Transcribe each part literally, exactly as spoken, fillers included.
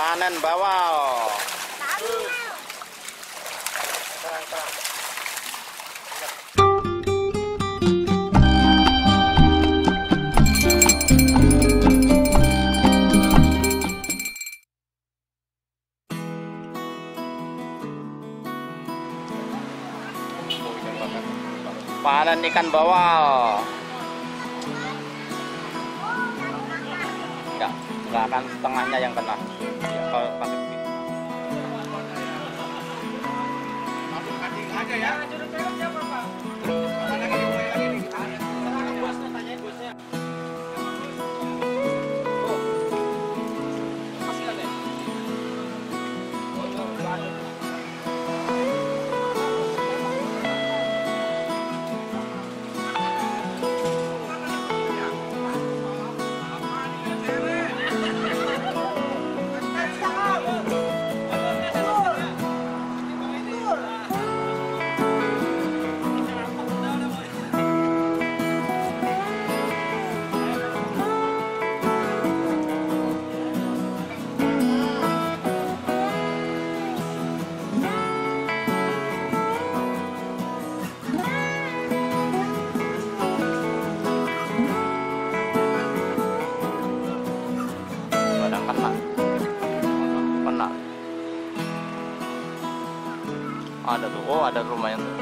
panen bawal. Panen ikan bawal. Enggak, enggak akan setengahnya yang kena. Ya, kalau pakai begini. Aja ya. Ada tuh, oh ada rumah yang tuh.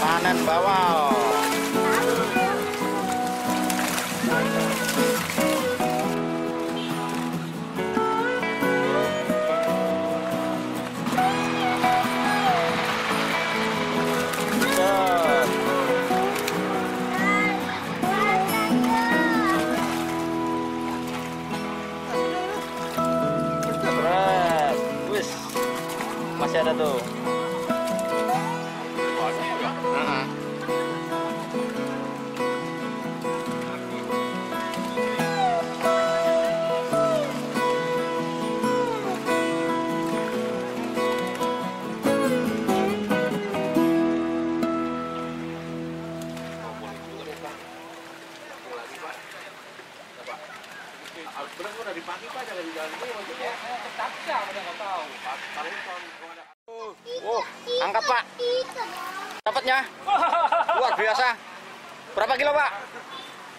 Panen bawal. Masih ada tuh. Uh-huh. Oh, angkat Pak. Dapatnya luar biasa. Berapa kilo Pak?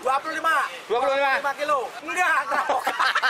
dua puluh lima. dua puluh lima kilo. Enggak,